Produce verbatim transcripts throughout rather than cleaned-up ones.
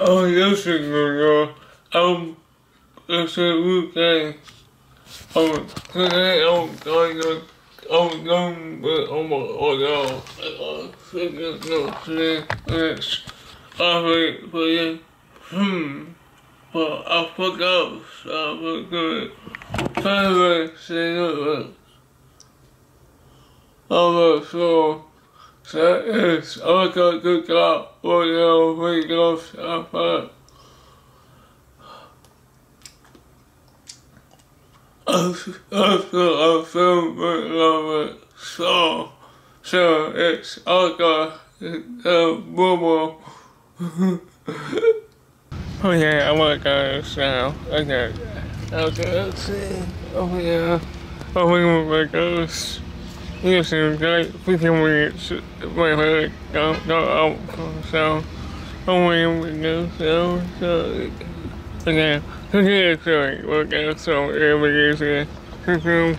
Oh, yes, girl. Um, it's a weekend. Um, today I'm going to, I'm going to, oh my God, I'm going to today. It's, I wait for you. Hmm. But I forgot, so I was going to try to say that. I'm not sure. So it's, I got to get up, or they'll make off after. After I filmed it, it. So, so it's, I got the bubble. Oh yeah, I want to go now. Okay. Okay, let's see. Oh yeah. I think we're going to Yes, it's like fifteen minutes, my head got out, so only we do so, so, again, today is like, we're going to so every day, cuckoo,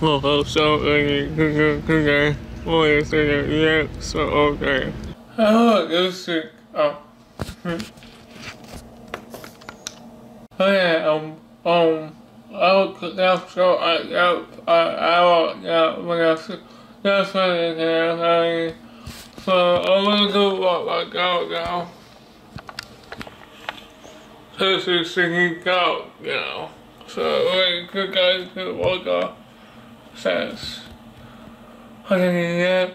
well, so, okay, cuckoo, cuckoo, oh, yes, okay, yeah, so, okay. Oh, this is, oh, oh, yeah, um, um, I could not show I out I out when I that's what it is. So I'm gonna do what I go now. This is singing out now. So we could guys could walk off says okay,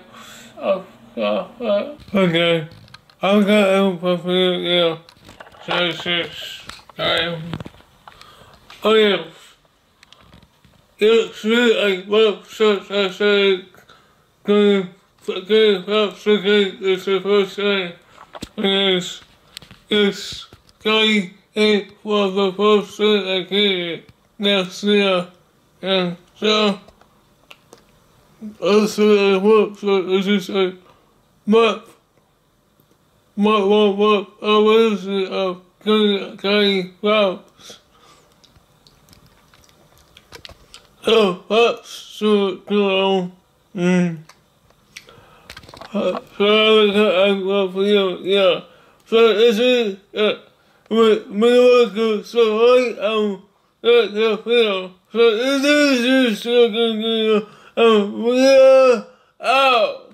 okay. I'm gonna perform yeah. So it's time. Oh yeah. It's really like what such I said good good helps again is the first thing is it's going it for the first thing I did next year and so also I work so it's just like what what what what hours of good going helps. So that's so cool. Mm. Uh, so I love you, yeah. So this is uh, with Miracle, so I am not the feel. So this is just so good, um, we are out.